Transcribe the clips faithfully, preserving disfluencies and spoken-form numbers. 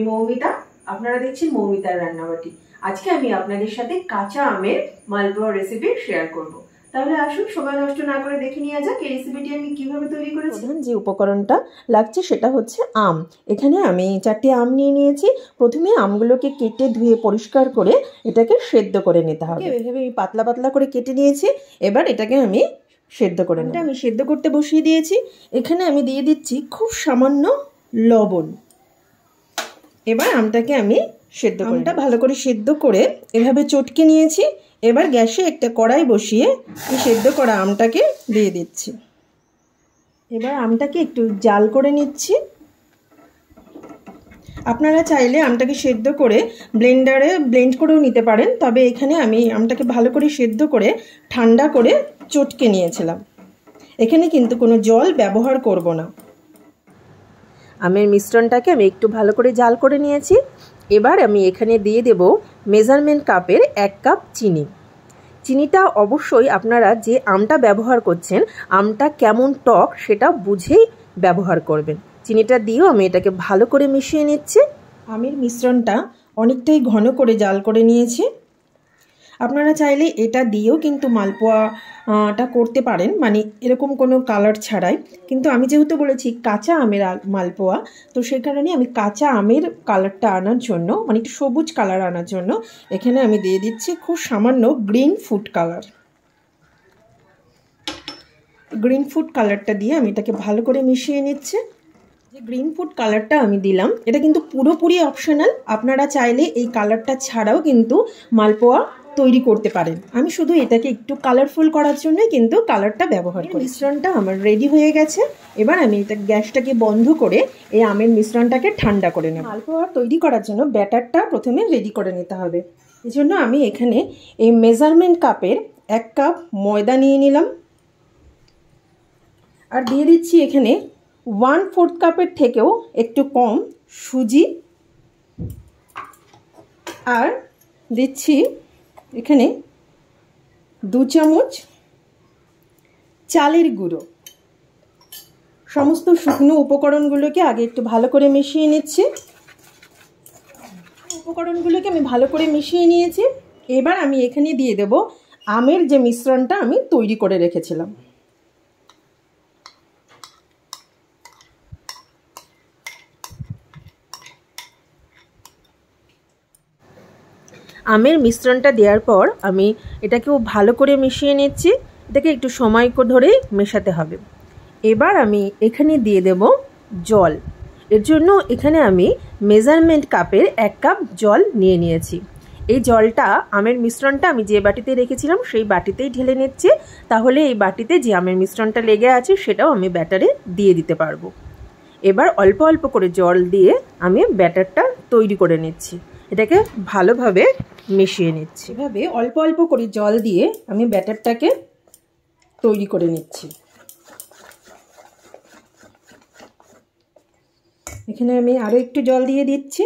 আমি মৌমিতা, আপনারা দেখছেন মৌমিতার রান্নাবাটি। আজকে আমি আপনাদের সাথে কাঁচা আমের মালপোয়া রেসিপি শেয়ার করব। তাহলে আসুন সময় নষ্ট না করে দেখে নিয়ে যাক এই রেসিপিটি আমি কিভাবে তৈরি করেছি। যে উপকরণটা লাগছে সেটা হচ্ছে আম। এখানে আমি চারটি আম নিয়ে নিয়েছি। প্রথমে আমগুলোকে কেটে ধুয়ে পরিষ্কার করে এটাকে সেদ্ধ করে নিতে হবে। এভাবে আমি পাতলা পাতলা করে কেটে নিয়েছি। এবার এটাকে আমি সেদ্ধ করে নিই। আমি সেদ্ধ করতে বসিয়ে দিয়েছি। এখানে আমি দিয়ে দিচ্ছি খুব সামান্য লবণ। এবার আমটাকে আমি সেদ্ধ করে আমটা ভালো করে সেদ্ধ করে এভাবে চটকে নিয়েছি। এবার গ্যাসে একটা কড়াই বসিয়ে সেদ্ধ করা আমটাকে দিয়ে দিচ্ছি। এবার আমটাকে একটু জাল করে নিচ্ছি। আপনারা চাইলে আমটাকে সেদ্ধ করে ব্লেন্ডারে ব্লেন্ড করেও নিতে পারেন, তবে এখানে আমি আমটাকে ভালো করে সেদ্ধ করে ঠান্ডা করে চটকে নিয়েছিলাম। এখানে কিন্তু কোনো জল ব্যবহার করব না। আমের মিশ্রণটাকে আমি একটু ভালো করে জাল করে নিয়েছি। এবার আমি এখানে দিয়ে দেব মেজারমেন্ট কাপের এক কাপ চিনি। চিনিটা অবশ্যই আপনারা যে আমটা ব্যবহার করছেন আমটা কেমন টক সেটা বুঝেই ব্যবহার করবেন। চিনিটা দিয়েও আমি এটাকে ভালো করে মিশিয়ে নিচ্ছি। আমের মিশ্রণটা অনেকটাই ঘন করে জাল করে নিয়েছি। আপনারা চাইলে এটা দিয়েও কিন্তু মালপোয়াটা করতে পারেন, মানে এরকম কোনো কালার ছাড়াই। কিন্তু আমি যেহেতু বলেছি কাঁচা আমের মালপোয়া, তো সেই কারণে আমি কাঁচা আমের কালারটা আনার জন্য, মানে একটু সবুজ কালার আনার জন্য এখানে আমি দিয়ে দিচ্ছি খুব সামান্য green food colour. Green food কালারটা দিয়ে আমি এটাকে ভালো করে মিশিয়ে নিচ্ছি। যে গ্রিন ফুড কালারটা আমি দিলাম এটা কিন্তু পুরোপুরি অপশনাল। আপনারা চাইলে এই কালারটা ছাড়াও কিন্তু মালপোয়া তৈরি করতে পারেন। আমি শুধু এটাকে একটু কালারফুল করার জন্যই কিন্তু কালারটা ব্যবহার করি। মিশ্রণটা আমার রেডি হয়ে গেছে। এবার আমি এটা গ্যাসটাকে বন্ধ করে এই আমের মিশ্রণটাকে ঠান্ডা করে নেব। মালপোয়া তৈরি করার জন্য ব্যাটারটা প্রথমে রেডি করে নিতে হবে। এই জন্য আমি এখানে এই মেজারমেন্ট কাপের এক কাপ ময়দা নিয়ে নিলাম। আর দিয়ে দিচ্ছি এখানে ওয়ান ফোর্থ কাপের থেকেও একটু কম সুজি। আর দিচ্ছি এখানে দু চামচ চালের গুঁড়ো। সমস্ত শুকনো উপকরণগুলোকে আগে একটু ভালো করে মিশিয়ে নিচ্ছি। উপকরণগুলোকে আমি ভালো করে মিশিয়ে নিয়েছি। এবার আমি এখানে দিয়ে দেব আমের যে মিশ্রণটা আমি তৈরি করে রেখেছিলাম। আমের মিশ্রণটা দেওয়ার পর আমি এটাকেও ভালো করে মিশিয়ে নিচ্ছি। এটাকে একটু সময় ধরে মেশাতে হবে। এবার আমি এখানে দিয়ে দেব জল। এর জন্য এখানে আমি মেজারমেন্ট কাপের এক কাপ জল নিয়ে নিয়েছি। এই জলটা আমের মিশ্রণটা আমি যে বাটিতে রেখেছিলাম সেই বাটিতেই ঢেলে নিচ্ছে। তাহলে এই বাটিতে যে আমের মিশ্রণটা লেগে আছে সেটাও আমি ব্যাটারে দিয়ে দিতে পারবো। এবার অল্প অল্প করে জল দিয়ে আমি ব্যাটারটা তৈরি করে নিচ্ছি। এটাকে ভালোভাবে মিশিয়ে নিচ্ছি। এভাবে অল্প অল্প করে জল দিয়ে আমি ব্যাটারটাকে তৈরি করে নিচ্ছি। এখানে আমি আরও একটু জল দিয়ে দিচ্ছি।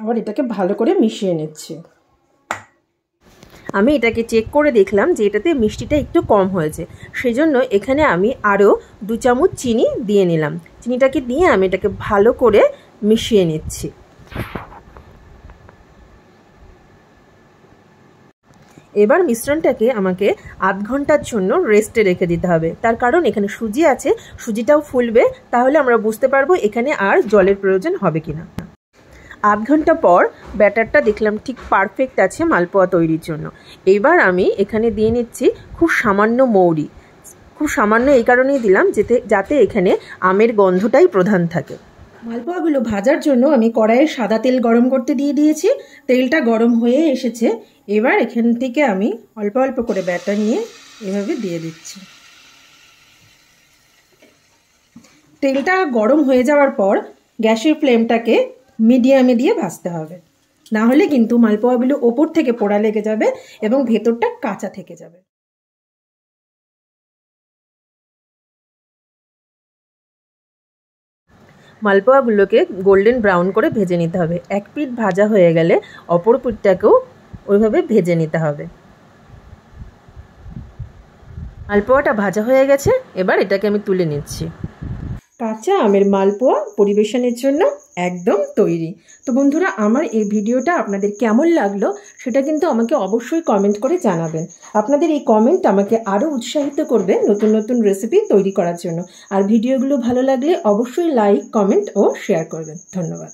আবার এটাকে ভালো করে মিশিয়ে নিচ্ছি। আমি এটাকে চেক করে দেখলাম যে এটাতে মিষ্টিটা একটু কম হয়েছে, সেজন্য এখানে আমি আরও দু চামচ চিনি দিয়ে নিলাম। চিনিটাকে দিয়ে আমি এটাকে ভালো করে মিশিয়ে নিচ্ছি। এবার মিশ্রণটাকে আমাকে আধ ঘন্টার জন্য রেস্টে রেখে দিতে হবে। তার কারণ এখানে সুজি আছে, সুজিটাও ফুলবে। তাহলে আমরা বুঝতে পারবো এখানে আর জলের প্রয়োজন হবে কিনা। আধ ঘন্টা পর ব্যাটারটা দেখলাম ঠিক পারফেক্ট আছে মালপোয়া তৈরির জন্য। এবার আমি এখানে দিয়ে নিচ্ছি খুব সামান্য মৌরি। খুব সামান্য এই কারণেই দিলাম যেতে যাতে এখানে আমের গন্ধটাই প্রধান থাকে। মালপোয়াগুলো ভাজার জন্য আমি কড়াইয়ে সাদা তেল গরম করতে দিয়ে দিয়েছি। তেলটা গরম হয়ে এসেছে। এবার এখান থেকে আমি অল্প অল্প করে ব্যাটার নিয়ে এভাবে দিয়ে দিচ্ছি। তেলটা গরম হয়ে যাওয়ার পর গ্যাসের ফ্লেমটাকে মিডিয়ামে দিয়ে ভাজতে হবে, না হলে কিন্তু মালপোয়াগুলো ওপর থেকে পোড়া লেগে যাবে এবং ভেতরটা কাঁচা থেকে যাবে। মালপোয়াগুলোকে গোল্ডেন ব্রাউন করে ভেজে নিতে হবে। এক পিঠ ভাজা হয়ে গেলে অপর পিঠটাকেও ওইভাবে ভেজে নিতে হবে। মালপোয়াটা ভাজা হয়ে গেছে। এবার এটাকে আমি তুলে নিচ্ছি। কাঁচা আমের মালপোয়া পরিবেশনের জন্য একদম তৈরি। তো বন্ধুরা, আমার এই ভিডিওটা আপনাদের কেমন লাগলো সেটা কিন্তু আমাকে অবশ্যই কমেন্ট করে জানাবেন। আপনাদের এই কমেন্ট আমাকে আরও উৎসাহিত করবে নতুন নতুন রেসিপি তৈরি করার জন্য। আর ভিডিওগুলো ভালো লাগলে অবশ্যই লাইক, কমেন্ট ও শেয়ার করবেন। ধন্যবাদ।